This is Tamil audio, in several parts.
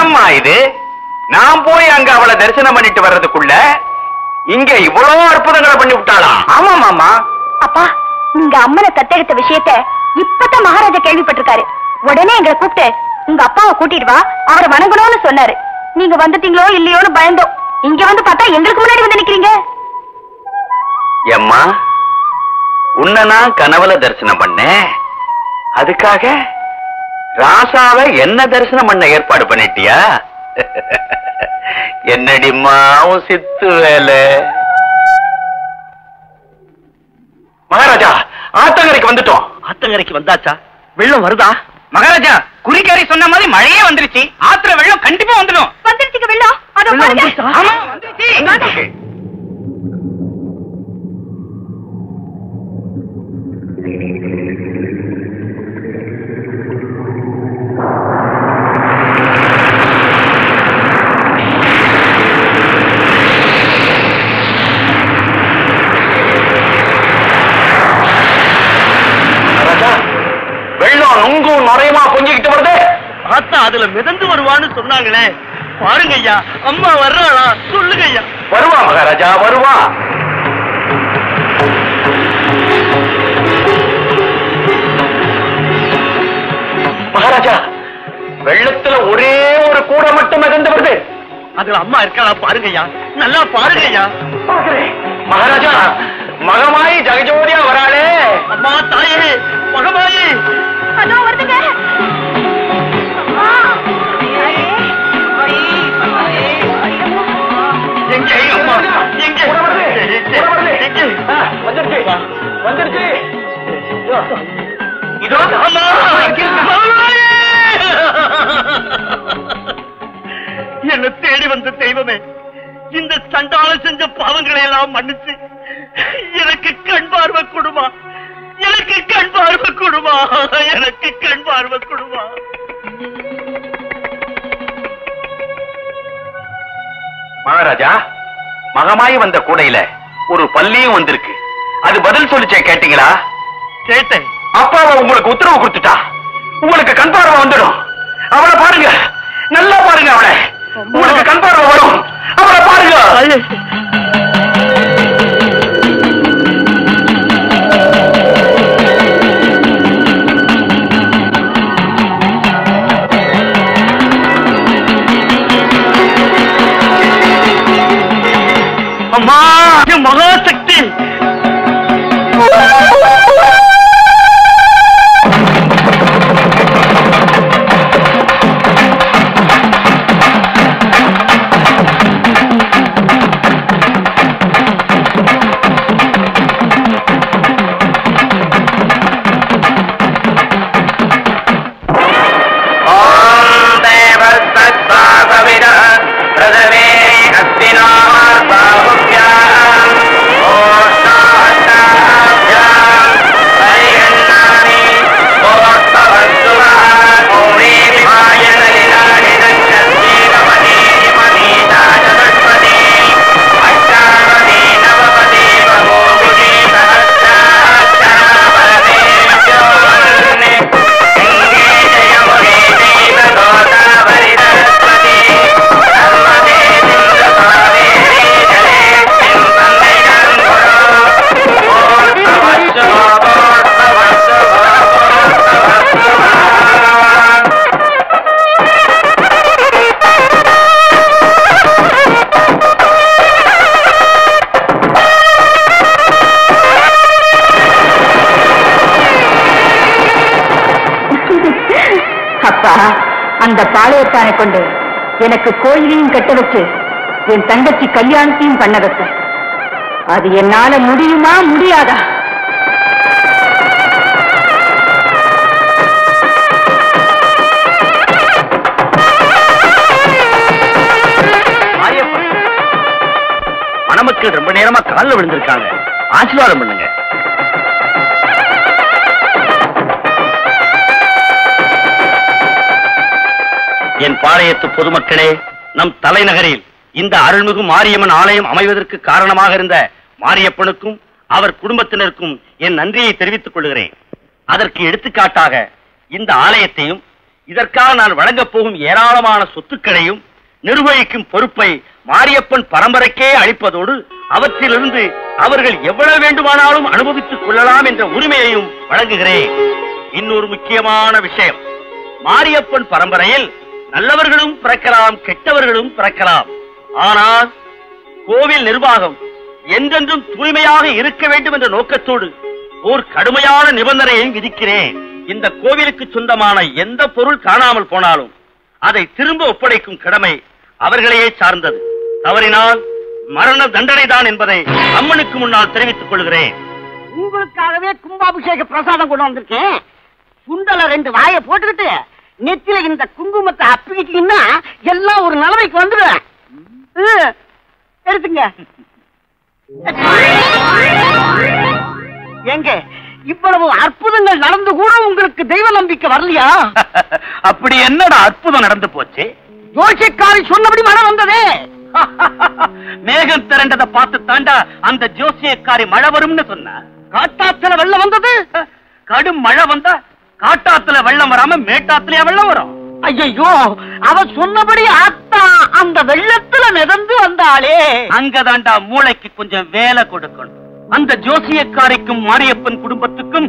என்னம்மா இது? நான் போய் அங்க அவளை தரிசனம் பண்ணிட்டு வர்றதுக்குள்ள இங்க இவ்வளவு அற்புதங்களை பண்ணி விட்டாளா? ஆமா மாமா. அப்பா, நீங்க அம்மனை தத்தெடுத்த விஷயத்த இப்பதான் மகாராஜா கேள்விப்பட்டிருக்காரு. உடனே எங்களை கூப்பிட்டு உங்க அப்பாவை கூட்டிட்டு வா, அவரை வணங்கணும்னு சொன்னாரு. நீங்க வந்துட்டீங்களோ இல்லையோன்னு பயந்தோம். இங்க வந்து பார்த்தா எங்களுக்கு முன்னாடி வந்து நிக்கிறீங்க. அம்மா, உன்னை நான் கனவுல தரிசனம் பண்ணேன், அதுக்காக ராசாவை என்ன தரிசனம் பண்ண ஏற்பாடு பண்ணிட்டியா? என்னடி மாவும் சித்து வேலை. மகாராஜா, ஆத்தங்கரைக்கு வந்துட்டோம். ஆத்தங்கரைக்கு வந்தாச்சா? வெள்ளம் வருதா? மகாராஜா, குறிக்கரை சொன்ன மாதிரி மழையே வந்துருச்சு. ஆத்திர வெள்ளம் கண்டிப்பா வந்துடும். வந்துருச்சு வெள்ளம். ஆமா வந்துருச்சு. அதுல மிதந்து வருவான்னு சொன்னாங்களே, பாருங்க ஐயா, அம்மா வர்றாளா? சொல்லுங்க ஐயா. வருவா மகாராஜா, வருவா. மகாராஜா, வெள்ளத்துல ஒரே ஒரு கூட மட்டும் மிதந்து வருது. அதுல அம்மா இருக்காளா? பாருங்க ஐயா, நல்லா பாருங்க ஐயா. பாக்குறேன் மகாராஜா, மகமாயி ஜெகஜோதியா வராளே. அம்மா தாயே, மகமாயி அதான் வருதுங்க. வந்துருச்சு. என்னை தேடி வந்த தெய்வமே, இந்த சண்டால செஞ்ச பாவங்களை எல்லாம் மன்னிச்சு எனக்கு கண் பார்வை கொடுமா, எனக்கு கண் பார்வை கொடுமா, எனக்கு கண் பார்வை கொடுமா. மகாராஜா, மகமாயி வந்த கூடையில ஒரு பள்ளியும் வந்திருக்கு. அது பதில் சொல்லிச்சே, கேட்டீங்களா? கேட்டேன். அப்பாவை உங்களுக்கு உத்தரவு கொடுத்துட்டா உங்களுக்கு கண் பார்வை வந்துடும். அவளை பாருங்க, நல்லா பாருங்க. அவளை உங்களுக்கு கண் பார்வை வரும். அவளை பாருங்க. அம்மா, மகாசக்தி. பாளையத்தானை கொண்டு எனக்கு கோயிலையும் கட்ட வச்சு என் தங்கச்சி கல்யாணத்தையும் பண்ண வைக்க, அது என்னால முடியுமா முடியாதா? மணமக்கள் ரொம்ப நேரமா காலில் விழுந்திருக்காங்க, ஆசீர்வாதம் பண்ணுங்க. என் பாளையத்து பொதுமக்களே, நம் தலைநகரில் இந்த அருள்மிகு மாரியம்மன் ஆலயம் அமைவதற்கு காரணமாக இருந்த மாரியப்பனுக்கும் அவர் குடும்பத்தினருக்கும் என் நன்றியை தெரிவித்துக் கொள்கிறேன். அதற்கு எடுத்துக்காட்டாக இந்த ஆலயத்தையும் இதற்காக நான் வழங்கப் போகும் ஏராளமான சொத்துக்களையும் நிர்வகிக்கும் பொறுப்பை மாரியப்பன் பரம்பரைக்கே அளிப்பதோடு அவற்றிலிருந்து அவர்கள் எவ்வளவு வேண்டுமானாலும் அனுபவித்துக் கொள்ளலாம் என்ற உரிமையையும் வழங்குகிறேன். இன்னொரு முக்கியமான விஷயம், மாரியப்பன் பரம்பரையில் நல்லவர்களும் பிறக்கலாம், கெட்டவர்களும் பிறக்கலாம். ஆனால் கோவில் நிர்வாகம் என்றென்றும் தூய்மையாக இருக்க வேண்டும் என்ற நோக்கத்தோடு ஒரு கடுமையான நிபந்தனையையும் விதிக்கிறேன். இந்த கோவிலுக்கு சொந்தமான எந்த பொருள் காணாமல் போனாலும் அதை திரும்ப ஒப்படைக்கும் கடமை அவர்களையே சார்ந்தது. தவறினால் மரண தண்டனை தான் என்பதை அம்மனுக்கு முன்னால் தெரிவித்துக் கொள்கிறேன். உங்களுக்காகவே கும்பாபிஷேக பிரசாதம் கொண்டு வந்திருக்கேன். சுண்டல ரெண்டு வாயை போட்டுக்கிட்டு நெத்தில இந்த குங்குமத்தை அப்பிக்கிட்டீங்கன்னா எல்லாம் ஒரு நிலைமைக்கு வந்துடுவேன். எடுத்துங்க. எங்க இவ்வளவு அற்புதங்கள் நடந்து கூட உங்களுக்கு தெய்வ நம்பிக்கை வரலையா? அப்படி என்னடா அற்புதம் நடந்து போச்சு? ஜோசியக்காரி சொன்னபடி மழை வந்ததே. மேகம் திரண்டதை பார்த்து தாண்டா அந்த ஜோசியக்காரி மழை வரும்னு சொன்னா. காட்டாத்துல வெள்ளம் வந்தது. கடும் மழை வந்தா காட்டாத்துல வெள்ளம் வராம மேட்டாத்திலேயே வெள்ளம் வரும். ஐயோ, அவ சொன்னபடி ஆத்தா அந்த வெள்ளத்துல மிதந்து வந்தாளே. அங்கதாண்டா மூளைக்கு கொஞ்சம் வேலை கொடுக்கணும். அந்த ஜோசியக்காரிக்கும் மாரியப்பன் குடும்பத்துக்கும்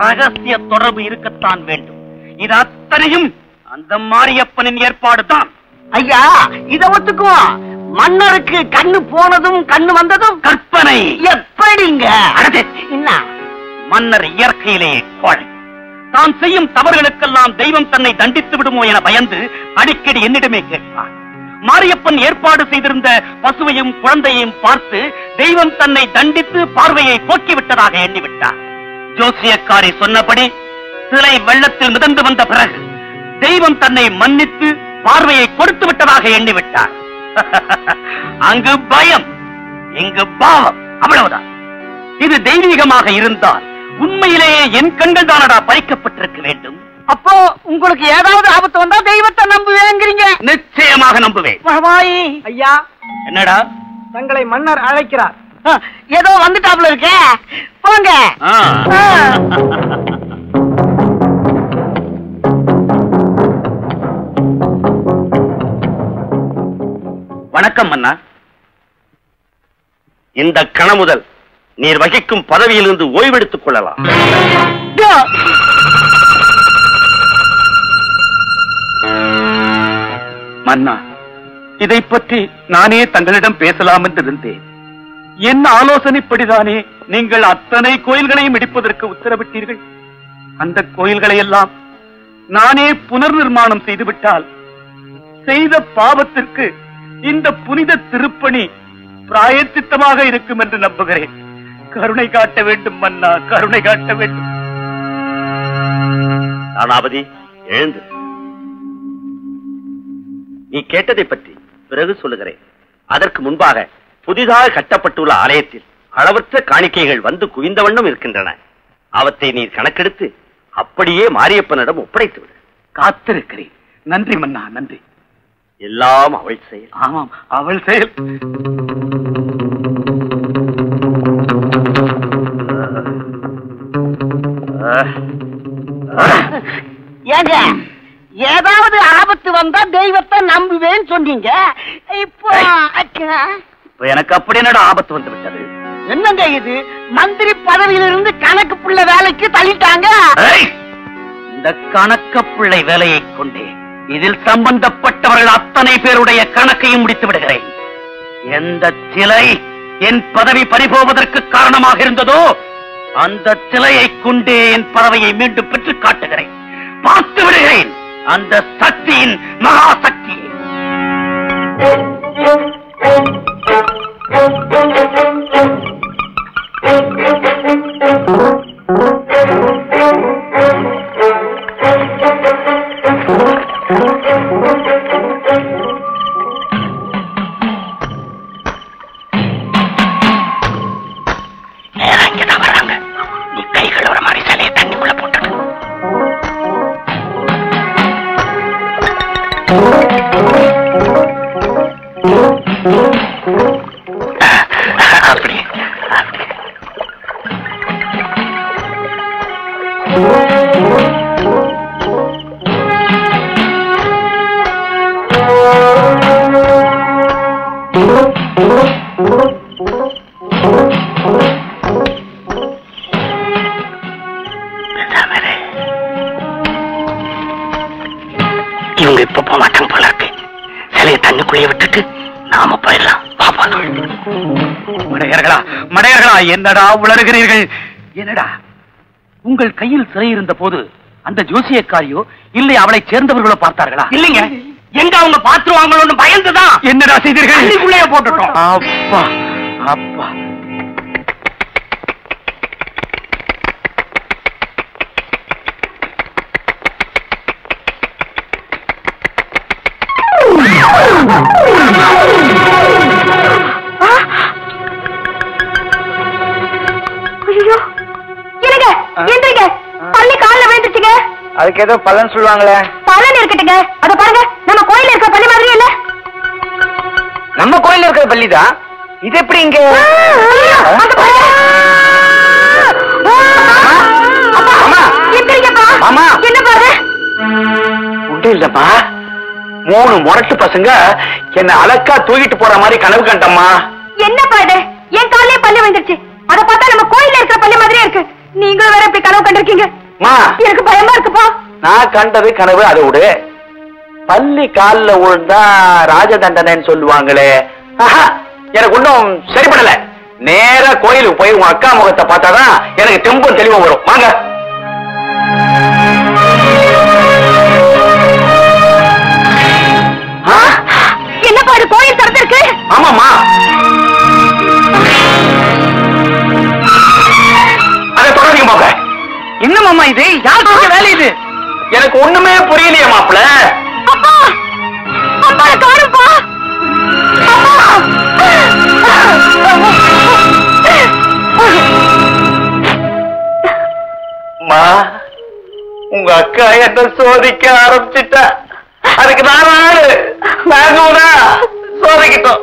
ரகசிய தொடர்பு இருக்கத்தான் வேண்டும். இது அத்தனையும் அந்த மாரியப்பனின் ஏற்பாடுதான். ஐயா, இத ஒத்துக்குவோம். மன்னருக்கு கண்ணு போனதும் கண்ணு வந்ததும் கற்பனை எப்படிங்க? மன்னர் இயற்கையிலேயே கோழை. தான் செய்யும் தவறுகளுக்கெல்லாம் தெய்வம் தன்னை தண்டித்து விடுமோ என பயந்து அடிக்கடி என்னிடமே கேட்பார். மாரியப்பன் ஏற்பாடு செய்திருந்த பசுவையும் குழந்தையையும் பார்த்து தெய்வம் தன்னை தண்டித்து பார்வையை போக்கிவிட்டதாக எண்ணிவிட்டார். ஜோசியக்காரி சொன்னபடி சிலை வெள்ளத்தில் மிதந்து வந்த பிறகு தெய்வம் தன்னை மன்னித்து பார்வையை கொடுத்து விட்டதாக எண்ணிவிட்டார். அங்கு பயம், இங்கு பாவம். அவ்வளவுதான். இது தெய்வீகமாக இருந்தால் உண்மையிலேயே என் கண்கள் தானடா பறிக்கப்பட்டிருக்க வேண்டும். அப்போ உங்களுக்கு ஏதாவது ஆபத்து வந்தா தெய்வத்தை நம்புவேங்கிறீங்க? நிச்சயமாக நம்புவேன். ஐயா, என்னடா தங்களை மன்னர் அழைக்கிறார். ஏதோ வந்துட்டாப்ல இருக்கே, போங்க. வணக்கம் மன்னா. இந்த கணமுதல் நீர் வகிக்கும் பதவியிலிருந்து ஓய்வெடுத்துக் கொள்ளலாம். மன்னா, இதை பற்றி நானே தங்களிடம் பேசலாம் என்று இருந்தேன். என் ஆலோசனைப்படிதானே நீங்கள் அத்தனை கோயில்களையும் இடிப்பதற்கு உத்தரவிட்டீர்கள். அந்த கோயில்களை எல்லாம் நானே புனர் நிர்மாணம் செய்துவிட்டால் செய்த பாவத்திற்கு இந்த புனித திருப்பணி பிராயச்சித்தமாக இருக்கும் என்று நம்புகிறேன். கருணை காட்ட வேண்டும் மன்னா, கருணை காட்ட வேண்டும். தானாபதி, எழுந்து நீ கேட்டதை பற்றி பிறகு சொல்லுகிறேன். அதற்கு முன்பாக புதிதாக கட்டப்பட்டுள்ள ஆலயத்தில் அளவற்ற காணிக்கைகள் வந்து குவிந்த வண்ணம் இருக்கின்றன. அவற்றை நீர் கணக்கெடுத்து அப்படியே மாரியப்பனிடம் ஒப்படைத்து விடு. காத்திருக்கிறேன். நன்றி மன்னா, நன்றி. எல்லாம் அவள் செயல். ஆமாம், அவள் செயல். ஏங்க, ஏதாவது ஆபத்து வந்தா தெய்வத்தை நம்புவேன்னு சொன்னீங்க. இப்போ எனக்கு அப்படி என்னடா ஆபத்து வந்து விட்டது? என்னங்க இது? மந்திரி பதவியிலிருந்து கணக்கு புள்ள வேலைக்கு தள்ளிட்டாங்க. இந்த கணக்கு பிள்ளை வேலையை கொண்டே இதில் சம்பந்தப்பட்டவர்கள் அத்தனை பேருடைய கணக்கையும் முடித்து விடுகிறேன். எந்த சிலை என் பதவி பறிபோவதற்கு காரணமாக இருந்ததோ அந்த சிலையை கொண்டே என் பதவியை மீண்டும் பெற்று காட்டுகிறேன். பார்த்து விடுகிறேன் அந்த சக்தியின் மகாசக்தி. என்னடா உளறுகிறீர்கள்? என்னடா உங்கள் கையில் சிறை இருந்த போது அந்த ஜோசியக்காரியோ இல்லை அவளை சேர்ந்தவர்களோ பார்த்தார்களா? இல்லைங்க, எங்க அவங்க பாத்துருவாங்களோன்னு பயந்துதான். என்னடா செய்தீர்கள்? போட்டுட்டோம். அப்பா அப்பா, அதுக்கு ஏதோ பலன் சொல்லுவாங்களே. பலன் இருக்கட்டுங்க, அத பாருங்க. நம்ம கோயில்ல இருக்க பள்ளி மாதிரி இல்ல? நம்ம கோயில்ல இருக்கிற பள்ளிதான் இது. எப்படி இங்க என்ன பாரு? ஒன்றும் இல்லப்பா, 3 முரட்டு பசங்க என்ன அலக்கா தூக்கிட்டு போற மாதிரி கனவு கண்டம்மா. என்ன பாரு, என் காலையே பள்ளி வந்துருச்சு. அதை பார்த்தா நம்ம கோயில்ல இருக்கிற பள்ளி மாதிரியே இருக்கு. நீங்களும் வேற இப்படி கனவு கண்டிருக்கீங்க. எனக்கு பயமா இருக்குப்பா. நான் கண்டது கனவு. அதை விடு. பள்ளி காலில் விழுந்தா ராஜதண்டனைன்னு சொல்லுவாங்களே, எனக்கு ஒன்றும் சரிபடல. நேர கோயிலுக்கு போய் உன் அக்கா முகத்தை பார்த்தாதான் எனக்கு தெம்பும் தெளிவா வரும். வாங்க. என்னப்பா இது கோயில் திறந்திருக்கு? ஆமாமா, அதை தொடர்ந்து பாப்பேன். என்ன மாமா இது? யாருக்கு வேலை இது? எனக்கு ஒண்ணுமே புரியலையே மாப்பிள்ள. அப்பா அப்பா காணுப்பா. அம்மா, உங்க அக்கா என்ன சோதிக்க ஆரம்பிச்சுட்டா. அதுக்கு நானாரு நாங்கூடா சோதிக்கிட்டோம்.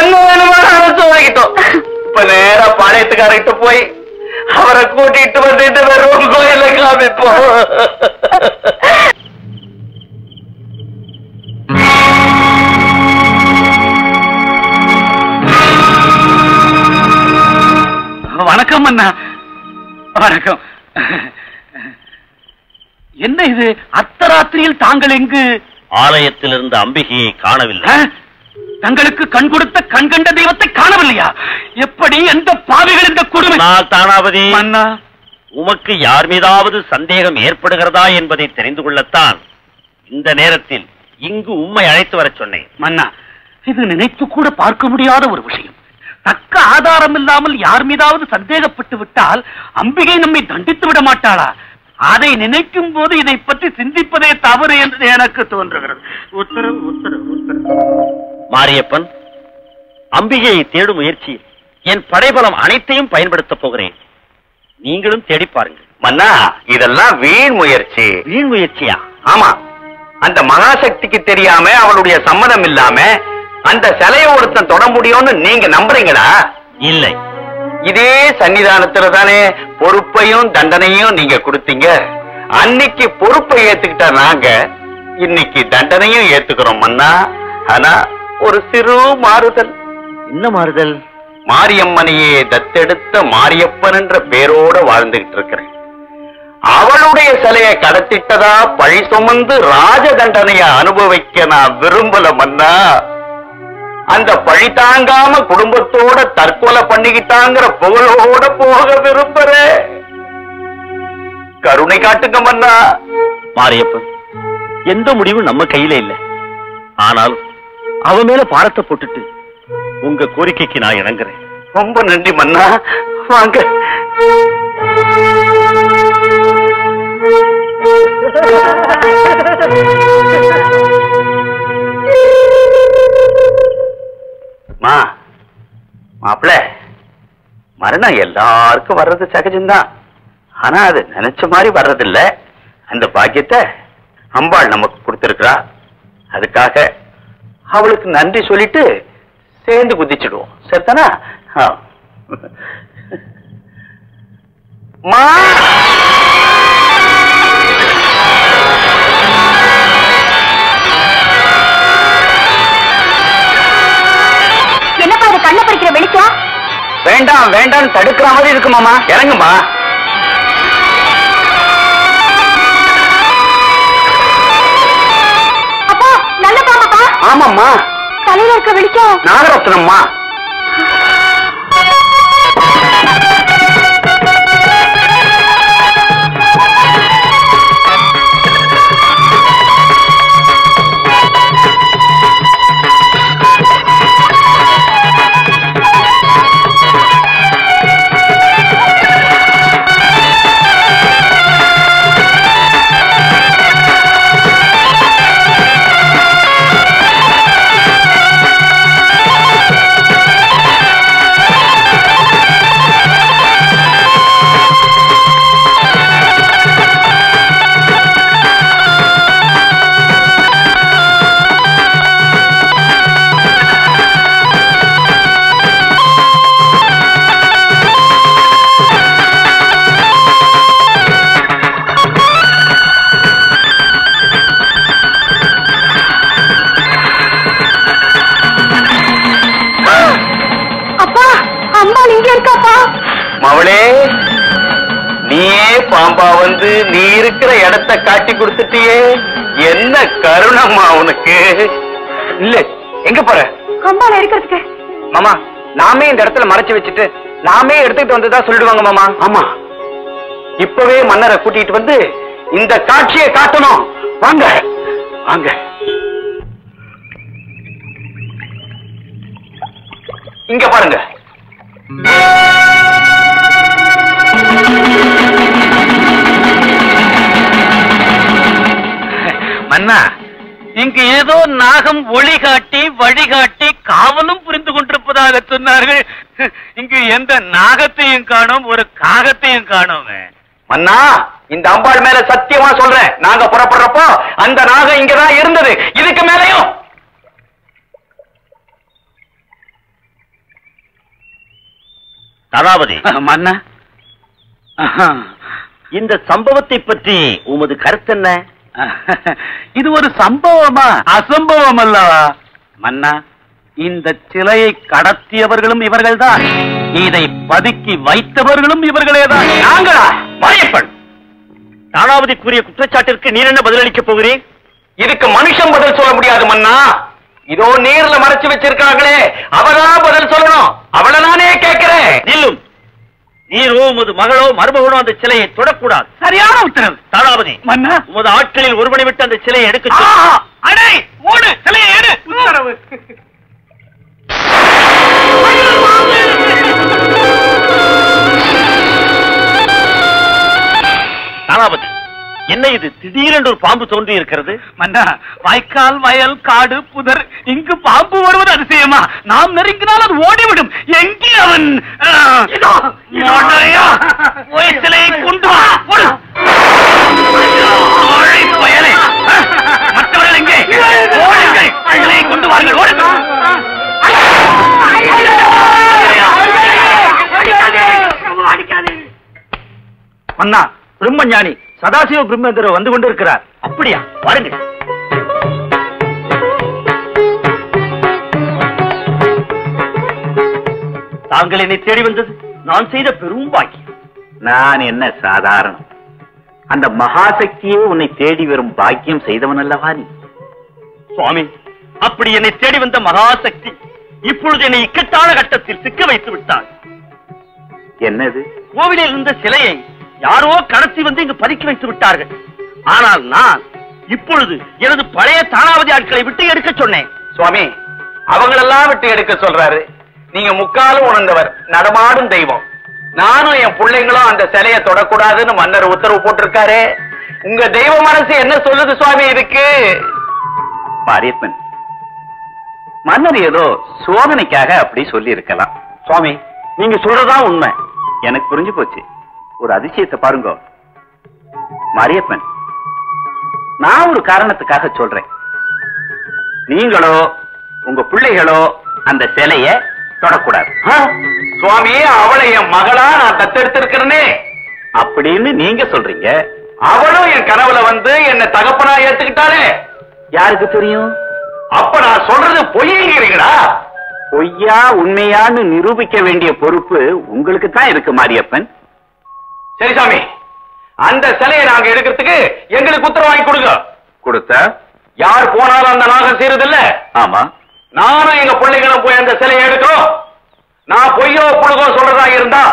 என்ன வேணுமான சோதிக்கிட்டோம். இப்ப நேரா பாளையத்துக்காரர்கிட்ட போய் அவரை கூட்டிட்டு வந்துட்டு வெறும் கோயில காமிப்போம். வணக்கம் அண்ணா. வணக்கம். என்ன இது அர்த்தராத்திரியில் தாங்கள் எங்கு? ஆலயத்தில் இருந்த அம்பிகையை காணவில்லை. தங்களுக்கு கண் கொடுத்த கண்கண்ட தெய்வத்தை காணவில்லையா? எப்படி எந்த பாவிகள் இந்த குடும்பம்? உமக்கு யார் மீதாவது சந்தேகம் ஏற்படுகிறதா என்பதை தெரிந்து கொள்ளத்தான் இந்த நேரத்தில் இங்கு உம்மை அழைத்து வர சொன்னேன் மன்னா. இது நினைத்து கூட பார்க்க முடியாத ஒரு விஷயம். தக்க ஆதாரம் இல்லாமல் யார் மீதாவது சந்தேகப்பட்டு விட்டால் அம்பிகை நம்மை தண்டித்து விட மாட்டாளா? அதை நினைக்கும் போது இதை பற்றி சிந்திப்பதே தவறு என்று எனக்கு தோன்றுகிறது. உத்தரவு உத்தரவு உத்தரவு. மாரியப்பன், அம்பிகையை தேடும் முயற்சி என் படைபலம் அனைத்தையும் பயன்படுத்தப் போகிறேன். நீங்களும் தேடி பாருங்கள் மன்னா. இதெல்லாம் வீண் முயற்சி. வீண் முயற்சியா? ஆமா, அந்த மகாசக்திக்கு தெரியாம அவளுடைய சம்மதம் இல்லாம அந்த சிலையை ஒருத்தன் தொட முடியும்னு நீங்க நம்புறீங்களா? இல்லை. இதே சன்னிதானத்துல தானே பொறுப்பையும் தண்டனையும் நீங்க கொடுத்தீங்க. அன்னைக்கு பொறுப்பை ஏத்துக்கிட்ட நாங்க இன்னைக்கு தண்டனையும் ஏத்துக்கிறோம் மன்னா. ஆனா ஒரு சிறு மாறுதல். என்ன மாறுதல்? மாரியம்மனையே தத்தெடுத்த மாரியப்பன் என்ற பேரோட வாழ்ந்துகிட்டு இருக்கிறேன். அவளுடைய சிலையை கடத்திட்டதா பழி சுமந்து ராஜ தண்டனையை அனுபவிக்க நான் விரும்பல மன்னா. அந்த பழி தாங்காம குடும்பத்தோட தற்கொலை பண்ணிக்கிட்டாங்கிற புகழோட போக விரும்புறேன். கருணை காட்டுங்க மன்னா. மாரியப்பன், எந்த முடிவும் நம்ம கையில இல்லை. ஆனால் அவ மேல பாரத்தை போட்டுட்டு உங்க கோரிக்கைக்கு நான் இணங்குறேன். ரொம்ப நன்றி மன்னா. வாங்க. மா மாப்பிள்ள, மரணம் எல்லாருக்கும் வர்றது சகஜம்தான். ஆனா அது நினைச்ச மாதிரி வர்றதில்ல. அந்த பாக்கியத்தை அம்பாள் நமக்கு கொடுத்திருக்கிறா. அதுக்காக அவளுக்கு நன்றி சொல்லிட்டு சேர்ந்து குதிச்சிடுவோம். சரிதானா? என்ன வேண்டாம் வேண்டாம் தடுக்கிற மாதிரி இருக்கு மாமா, இறங்குமா. அப்பா நல்ல பாம்பா. ஆமாம்மா, தலையில இருக்க வெளிச்சம் நாகரத்னம்மா. பாம்பா வந்து நீ இருக்கிற இடத்தை காட்டி கொடுத்துட்டியே, என்ன கருணம்மா உனக்கு. இல்ல எங்க போற? அம்பால இருக்கிறதுக்கு மாமா, நாமே இந்த இடத்துல மறைச்சு வச்சுட்டு நாமே எடுத்துக்கிட்டு வந்ததா சொல்லிடுவாங்க மாமா. ஆமா, இப்பவே மன்னரை கூட்டிட்டு வந்து இந்த காட்சியை காட்டணும். வாங்க வாங்க. இங்க பாருங்க, மன்னா இங்கு ஏதோ நாகம் ஒளிகாட்டி வழிகாட்டி காவலும் புரிந்து கொண்டிருப்பதாக சொன்னார்கள். இங்கு எந்த நாகத்தையும் காணோம், ஒரு காகத்தையும் காணோம். மன்னா இந்த அம்பாள் மேல சத்தியமா சொல்றேன், நாங்க புறப்படுறப்போ அந்த நாகம் இங்கதான் இருந்தது. இதுக்கு மேலையும் தலாபதி மன்னா, இந்த சம்பவத்தை பற்றி உமது கருத்து என்ன? இது ஒரு சம்பவமா அசம்பவம் அல்லவா மன்னா? இந்த சிலையை கடத்தியவர்களும் இவர்கள்தான், இதை பதுக்கி வைத்தவர்களும் இவர்களேதான். நாங்களா? மரியப்பன் தானாவதி கூறிய குற்றச்சாட்டிற்கு நீர் என்ன பதிலளிக்க போகிறேன்? இதுக்கு மனுஷன் பதில் சொல்ல முடியாது மன்னா. இதோ நீர்ல மறைச்சு வச்சிருக்காங்களே, அவளா பதில் சொல்லணும். அவளை நானே கேட்கிறேன். நில்லும். நீரோ உமது மகளோ மருமகனோ அந்த சிலையை தொடக்கூடாது. சரியான உத்தரவு தாராபதி. உமது ஆட்களில் ஒருவனை விட்டு அந்த சிலையை எடுக்க. என்ன இது திடீரென்று ஒரு பாம்பு தோன்றி இருக்கிறது மன்னா? வாய்க்கால் வயல் காடு புதர் இங்கு பாம்பு வருவது அதிசயமா? நாம் நெருங்கினால் அது ஓடிவிடும். எங்கே அவன்? மற்றவர்கள் எங்கே? கொண்டு வாருங்கள். மன்னா பிரம்மஞானி சதாசிவ பிரம்மேந்திரர் வந்து கொண்டிருக்கிறார். அப்படியா? வாருங்கள். தாங்கள் என்னை தேடி வந்தது நான் செய்த பெரும் பாக்கியம். நான் என்ன சாதாரணம்? அந்த மகாசக்தியே உன்னை தேடி வரும் பாக்கியம் செய்தவன் அல்லவா நீ? சுவாமி, அப்படி என்னை தேடி வந்த மகாசக்தி இப்பொழுது என்னை இக்கட்டான கட்டத்தில் சிக்க வைத்து விட்டாள். என்னது? கோவிலில் இருந்த சிலையை யாரோ கடத்தி வந்து இங்கு பதுக்கி வைத்து விட்டார்கள். ஆனால் நான் இப்பொழுது எனது பழைய தானாவதி ஆட்களை விட்டு எடுக்க சொன்னேன். சுவாமி, அவங்களெல்லாம் விட்டு எடுக்க சொல்றாரு. நீங்க முக்காலும் உணர்ந்தவர், நடமாடும் தெய்வம். நானும் என் பிள்ளைங்களும் அந்த சிலையை தொடக்கூடாதுன்னு மன்னர் உத்தரவு போட்டிருக்காரு. உங்க தெய்வ மனசு என்ன சொல்லுது சுவாமி? இதுக்கு மாரியப்பன் மன்னர் ஏதோ சோதனைக்காக அப்படி சொல்லி இருக்கலாம். சுவாமி, நீங்க சொல்றதுதான் உண்மை, எனக்கு புரிஞ்சு போச்சு. ஒரு அதிசயத்தை பாருங்க மாரியப்பன். நான் ஒரு காரணத்துக்காக சொல்றேன். நீங்களோ உங்க பிள்ளைகளோ அந்த சிலைய தொடக்கூடாது. சுவாமி, அவளை என் மகளா நான் தத்தெடுத்திருக்கிறேனே அப்படின்னு நீங்க சொல்றீங்க. அவளும் என் கனவுல வந்து என்ன தகப்பனா ஏத்துக்கிட்டாலே யாருக்கு தெரியும்? அப்ப நான் சொல்றது பொய்ங்கிறீங்களா? பொய்யா உண்மையான்னு நிரூபிக்க வேண்டிய பொறுப்பு உங்களுக்கு தான் இருக்கு மாரியப்பன். சரி சாமி, அந்த சிலையை நாங்க எடுக்கிறதுக்கு எங்களுக்கு உத்தரவாங்கி கொடுங்க. கொடுத்த யார் போனாலும் அந்த நாகம் செய்யறதில்ல. ஆமா, நானும் எங்க பிள்ளைகளும் போய் அந்த சிலையை எடுக்கிறோம். நான் பொய்யோ புழுகோ சொல்றதா இருந்தா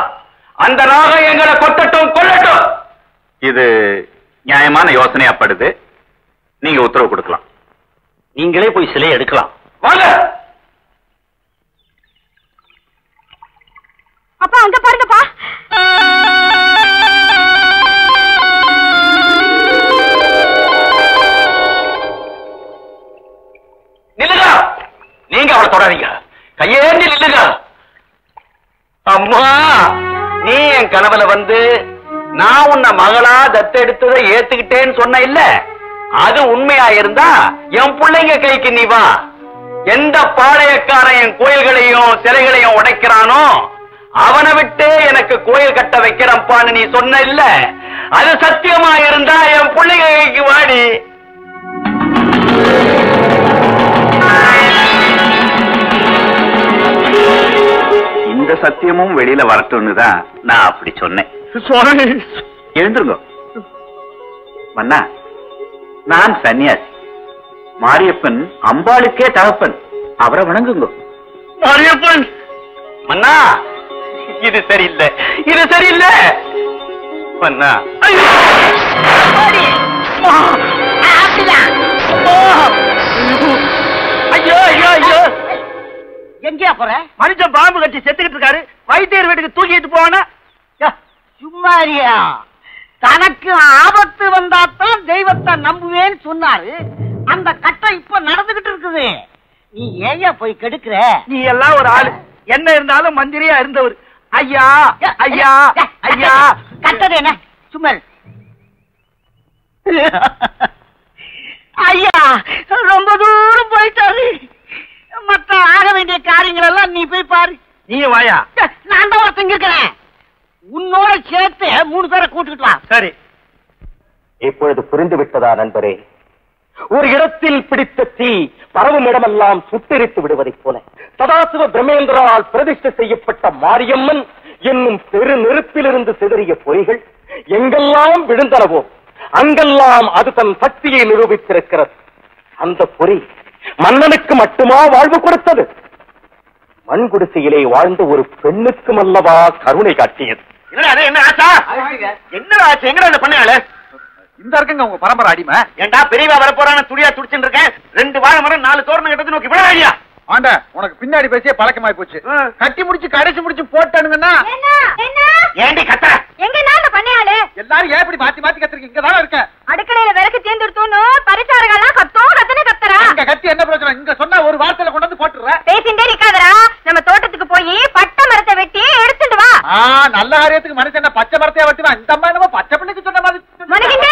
அந்த நாகம் எங்களை கொட்டட்டும், கொள்ளட்டும். இது நியாயமான யோசனையாப்படுது. நீங்க உத்தரவு கொடுக்கலாம், நீங்களே போய் சிலையை எடுக்கலாம். வாங்க. அப்பா அங்க பாருங்கப்பா. நில்லுங்க, நீங்க அவளை தொடறீங்க. கையேந்தி நில்லுங்க. அம்மா, நீ என் கனவுல வந்து நான் உன்னை மகளா தத்தெடுத்ததை ஏத்துக்கிட்டேன்னு சொன்ன இல்ல, அது உண்மையா இருந்தா என் பிள்ளைங்க கைக்கு நீ வா. எந்த பாளையக்காரன் என் கோயில்களையும் சிலைகளையும் உடைக்கிறானோ அவனை விட்டு எனக்கு கோயில் கட்ட வைக்கிறப்பான்னு நீ சொன்ன இல்ல, அது சத்தியமா இருந்தா என் பிள்ளைங்க கைக்கு வாடி. இந்த சத்தியமும் வெளியில வரட்டும்னு தான் நான் அப்படி சொன்னேன். எழுந்துருங்க மன்னா. நான் சன்னியாசி, மாரியப்பன் அம்பாளுக்கே தகப்பன், அவரை வணங்குங்க. மாரியப்பன் மன்னா, இது சரியில்லை, இது சரியில்லை மன்னா. எங்கயா போற? மனுஷன் பாம்பு கட்டி செத்துக்கிட்டு இருக்காரு, வைத்தியர் வீட்டுக்கு தூக்கிட்டு போவானா? சும்மாரியா, தனக்கு ஆபத்து வந்தாத்தான் தெய்வத்தை நம்புவேன்னு சொன்னாரு. அந்த கட்டம் இப்ப நடந்துகிட்டு இருக்குது, நீ ஏயா போய் கெடுக்கிற? நீ எல்லாம் ஒரு ஆளு, என்ன இருந்தாலும் மந்திரியா இருந்தவர். ஐயா ஐயா ஐயா, கட்டது என்ன சும்மா? ஐயா ரொம்ப தூரம் போயிட்டாரு, மற்ற ஆக வேண்டிய காரியங்கள் எல்லாம் நீ போய் பாரு. நீ வாயா, நான் தான் ஒருத்தங்க இருக்கிறேன், உன்னோட சேர்த்து மூணு பேரை கூட்டுக்கலாம். சரி, இப்பொழுது புரிந்து விட்டதா நண்பரே? ஒரு இடத்தில் பிடித்த தீ பரவும் இடமெல்லாம் சுத்தரித்து விடுவதைப் போல சதாசிவ பிரம்மேந்திரால் பிரதிஷ்டை செய்யப்பட்ட மாரியம்மன் என்னும் பெரு நெருப்பிலிருந்து சிதறிய பொறிகள் எங்கெல்லாம் விழுந்தனவோ அங்கெல்லாம் அது தன் சக்தியை நிரூபித்திருக்கிறது. அந்த பொறி மன்னனுக்கு மட்டுமா வாழ்வு கொடுத்தது? மண்குடிசையிலே வாழ்ந்த ஒரு பெண்ணுக்கும் அல்லவா கருணை காட்டியது. என்ன இந்த இருக்குங்க உங்க பரம்பரை அடிமை? ஏண்டா பெரியவா வரப்போறான துடியா துடிச்சுட்டு இருக்கேன். ரெண்டு வாழை மரம் நாலு தோரணம் கட்டது நோக்கி விளையாடியா? ஆண்டா, உனக்கு பின்னாடி பேசிய பழக்கமாயி போச்சு. கட்டி முடிச்சு கடைசி முடிச்சு போட்டானுங்கன்னா ஏண்டி கத்த? எங்க நாங்க பண்ணையாளு எல்லாரும் ஏன் இப்படி மாத்தி மாத்தி கத்துருக்கு? இங்கதான் இருக்க அடுக்கடையில விளக்கு தேர்ந்தெடுத்தோன்னு பரிசாரங்களா கத்தோம் கத்தனே கத்துறா. இங்க கத்தி என்ன பிரச்சனை? இங்க சொன்னா ஒரு வார்த்தையில கொண்டு வந்து போட்டுற. பேசிண்டே இருக்காதரா, நம்ம தோட்டத்துக்கு போய் பட்டை மரத்தை வெட்டி எடுத்துட்டு வா. நல்ல காரியத்துக்கு மனுஷன் என்ன பச்சை மரத்தையா வெட்டுவா? இந்த அம்மா என்னமோ பச்சை பிள்ளைக்கு சொன்ன மாதிரி நெருப்பு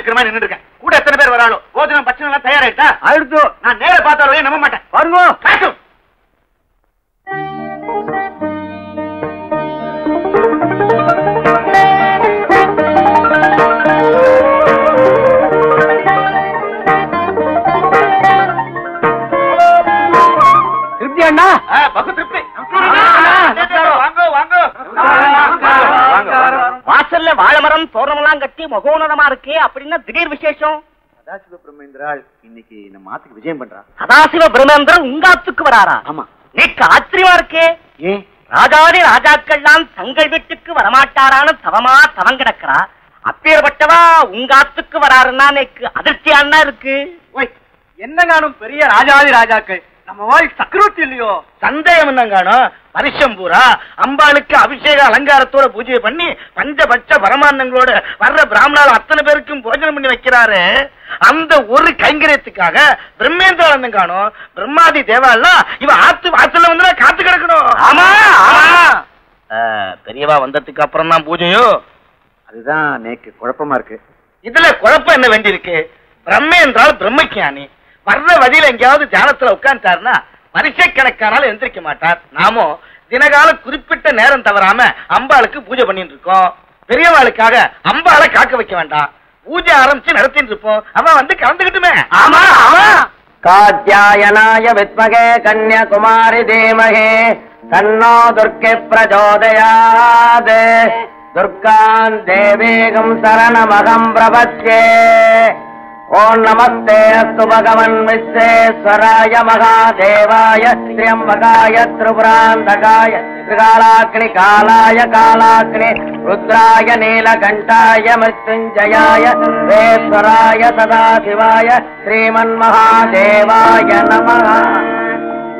மேல இருக்கிற மாதிரி நின்று இருக்கேன். கூட எத்தனை பேர் வராளோ போஜனம் பச்சனை தயாராயிட்டா? அடுத்து நான் நேர பார்த்தாலும் நம்ப மாட்டேன். வருங்க காட்டும். திருப்தி அண்ணா, பகு திருப்தி. வாங்க வாங்க. வாசல்ல வாழமரம் தோரணமெல்லாம் கட்டி மகோனதமா இருக்கு அப்படின்னா திடீர் விசேஷம். சதாசிவ பிரம்மேந்திரால் இன்னைக்கு நம்ம ஆத்துக்கு விஜயம் பண்றா. சதாசிவ பிரம்மேந்திரன் உங்க ஆத்துக்கு வராரா? ஆமா, நீக்கு ஆச்சரியமா இருக்கே. ஏன் ராஜாதி ராஜாக்கள்லாம் தங்கள் வீட்டுக்கு வரமாட்டாரான்னு தவமா தவம் கிடக்கிறா, அப்பேற்பட்டவா உங்க ஆத்துக்கு வராருன்னா எனக்கு அதிர்ச்சியானா இருக்கு. என்ன காணும் பெரிய ராஜாதி ராஜாக்கள், நம்ம வாழ் சக்கரவர்த்தி இல்லையோ? சந்தேகம் என்ன காணும்? வருஷம் பூரா அம்பாளுக்கு அபிஷேக அலங்காரத்தோட பூஜை பண்ணி பஞ்சபட்ச பரமானங்களோட வர்ற பிராமணால் அத்தனை பேருக்கும் போஜனம் பண்ணி வைக்கிறாரு. அந்த ஒரு கைங்கரியத்துக்காக பிரம்மேந்திரானந்தம் காணும்? பிரம்மாதி தேவாலாம் இவன் ஆத்து வாசல்ல வந்து காத்து கிடக்கணும். ஆமா, தேவா வந்ததுக்கு அப்புறம் தான் பூஜையோ? அதுதான் நேக்கு குழப்பமா இருக்கு. இதுல குழப்பம் என்ன வேண்டி இருக்கு? பிரம்மை என்றால் பிரம்மஞானி வர்ற வழியில எங்கேயாவது தியானத்துல உட்கார்ந்தாருன்னா வருஷக்கணக்கானால எந்திரிக்க மாட்டார். நாமும் தினகால குறிப்பிட்ட நேரம் தவறாம அம்பாளுக்கு பூஜை பண்ணிட்டு இருக்கோம். பெரியவாளுக்காக அம்பாளை காக்க வைக்க வேண்டாம், பூஜை ஆரம்பிச்சு நடத்திட்டு இருப்போம், அவன் வந்து கலந்துகிட்டுமே. ஆமா ஆமா. காத்யாயனாய வித்மகே கன்யாகுமாரி தீமகே தன்னோ துர்க்கே பிரஜோதயாத். துர்காம் தேவேகம் சரணமகம் பிரபத்யே. ஓம் நமஸ்தே அஸ்து பகவன் விஸ்வேஸ்வராய மகாதேவாய திரியம்பகாய திரிபுராந்தகாய திரிகாலாக்னி காலாய காலாக்னி ருத்ராய நீலகண்டாய மிருத்யுஞ்சயாய வேஸ்வராய சதாசிவாய ஸ்ரீமன் மகாதேவாய நமஹ.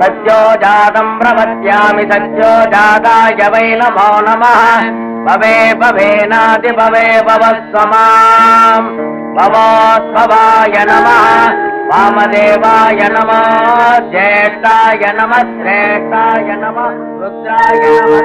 சத்யோ ஜாதம் பிரபத்யாமி சத்யோ ஜாதாய வை நமோ நமஹ. பவே பவே நாதி பவே பவஸ்வமாம் பவாஸ்வபாய நம வாமதேவாய நம ஜேஷ்டாய நம ஸ்ரேஷ்டாய நம ருத்ராய நம.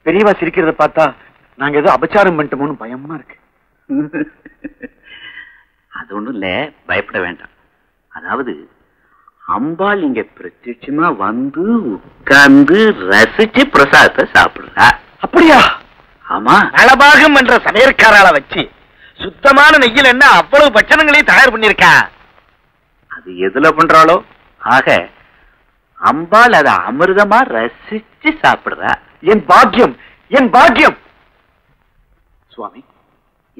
நிவேதமே சிரிக்கிறத பார்த்தா நாங்க ஏதோ அபச்சாரம் பண்ணிட்டோம்னு பயமா இருக்கு. அது ஒண்ணும் இல்ல, பயப்பட வேண்டாம். அதாவது அம்பாள் இங்க பிரத்யட்சமா வந்து உட்கார்ந்து ரசிச்சு பிரசாதத்தை சாப்பிடுறா. அப்படியா? ஆமா. நலபாகம் என்ற சமையற்காரால வச்சு சுத்தமான நெய்யில் என்ன அவ்வளவு பட்சணங்களையும் தயார் பண்ணிருக்கா. அது எதுல பண்றாளோ? ஆக அம்பாள் அதை அமிர்தமா ரசிச்சு சாப்பிடுறா. என் பாக்கியம், என் பாக்கியம். சுவாமி,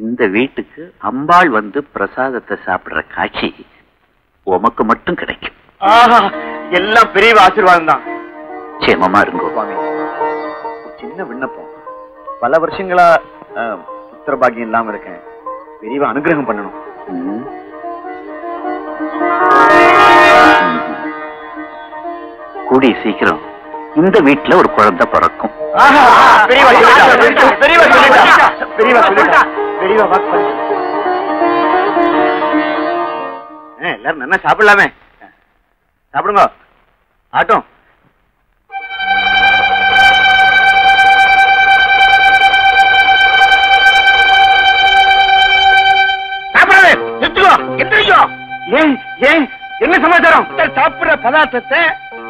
இந்த வீட்டுக்கு அம்பாள் வந்து பிரசாதத்தை சாப்பிடுற காட்சி உமக்கு மட்டும் கிடைக்கும். எல்லாம் பெரிய ஆசீர்வாதம் தான். சேமமா இருங்க சுவாமி. சின்ன விண்ணப்பம், பல வருஷங்களா புத்திர பாக்கியம் இல்லாம இருக்கேன். பெரியவா அனுகிரகம் பண்ணணும். கூடி சீக்கிரம் இந்த வீட்டுல ஒரு குழந்தை பிறக்கும். எல்லாரும் நல்லா சாப்பிடலாமே. சாப்பிடுங்க. ஆட்டம் என்ன சமாச்சாரம்? சாப்பிடுற பதார்த்தத்தை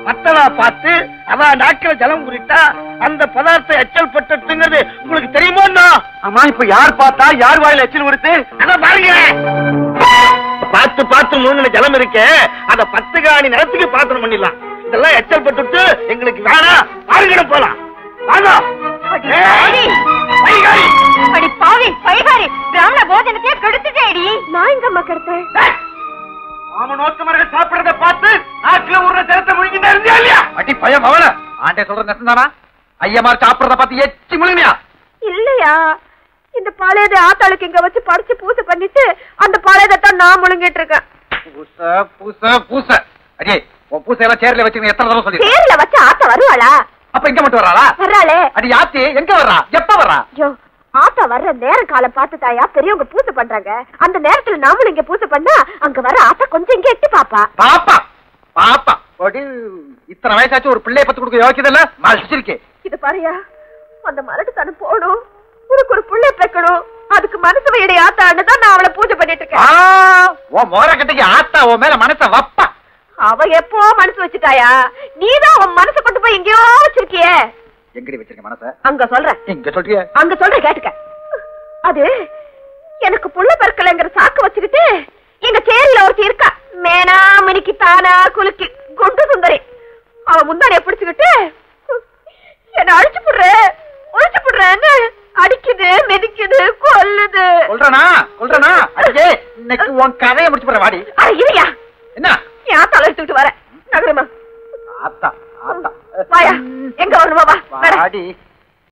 மத்தவா பார்த்து அவ நாட்கள் ஜலம் குறிட்டா அந்த பதார்த்தம் எச்சல் பட்டுங்கிறது உங்களுக்கு தெரியுமோ? ஆமா, இப்ப யார் பார்த்தா யார் வாயில எச்சல் குறித்து? பாருங்க, பார்த்து பார்த்து மூணுல ஜலம் இருக்க அத 10 காணி நிலத்துக்கு பாத்திரம் பண்ணிடலாம். இதெல்லாம் எச்சல் பட்டு எங்களுக்கு வேணா. பாருங்க, போலாம் வாங்க. பிராமண போஜனத்தை கெடுத்துட்டேடி. நான் இங்க மக்கடுத்தேன். சாப்பிடறத பார்த்து நாட்டில் ஒரு திறத்தை முழுங்கிட்டு இருந்தா இல்லையா? அடி பயம் அவன. ஆண்டே சொல்ற நஷ்டம்தானா? ஐயமார் சாப்பிடறத பார்த்து எச்சி முழுங்கியா இல்லையா? இந்த பாளையத ஆத்தாளுக்கு இங்க வச்சு படிச்சு பூசை பண்ணிட்டு அந்த பாளையதான் நான் முழுங்கிட்டு இருக்கேன். பூசை பூசை பூசை. அடி உன் பூசை எல்லாம் சேர்ல வச்சு எத்தனை தடவை சொல்லி? சேர்ல வச்சு ஆத்தா வருவாளா? அப்ப இங்க மட்டும் வர்றாளா? வர்றாளே. அடி ஆத்தி எங்க வர்றா? எப்ப வர்றா? ஆத்தா வர்ற நேர கால பார்த்து தாயா பெரியவங்க பூசை பண்றாங்க. அந்த நேரத்துல நாமளும் இங்க பூசை பண்ணா அங்க வர ஆத்தா கொஞ்சம் இங்க எட்டி பாப்பா. பாப்பா பாப்பா ஒடி, இத்தனை வயசாச்சு ஒரு பிள்ளைய பத்து கொடுக்க யோசிக்கல மறைச்சிருக்கே. இது பாரியா, அந்த மரட்டு தனு போடும். உனக்கு ஒரு பிள்ளை பெக்கணும், அதுக்கு மனசு வையடி ஆத்தான்னுதான் நான் அவளை பூஜை பண்ணிட்டு இருக்கேன். உன் மோர கட்டைக்கு ஆத்தா உன் மேல மனச வப்பா. அவ எப்போ மனசு வச்சுட்டாயா? நீதான் உன் மனச கொண்டு போய் எங்கேயோ வச்சிருக்கியே. எங்கடி வச்சிருக்க மனச? அங்க சொல்ற. எங்க சொல்றிய? அங்க சொல்ற. கேட்டுக்க. அது எனக்கு புள்ள பர்க்கலங்கற சாக்கு வச்சிக்கிட்டு எங்க சேரில ஒருத்தி இருக்கா. மேனா மணிக்கு தானா குலுக்கி கொண்டு சுந்தரி. அவ முந்தானைய பிடிச்சுக்கிட்டு என்ன அழிச்சு புடுற ஒழிச்சு புடுறன்னு அடிக்குது, மெதிக்குது, கொல்லுது. சொல்றனா சொல்றனா? அடே, இன்னைக்கு உன் கதையை முடிச்சு போற வாடி. அட இல்லையா, என்ன நான் தலை எடுத்துட்டு வரேன். நகரமா ஆத்தா ஆத்தா வாயா, எங்க வரணும்? வா வா வாடி.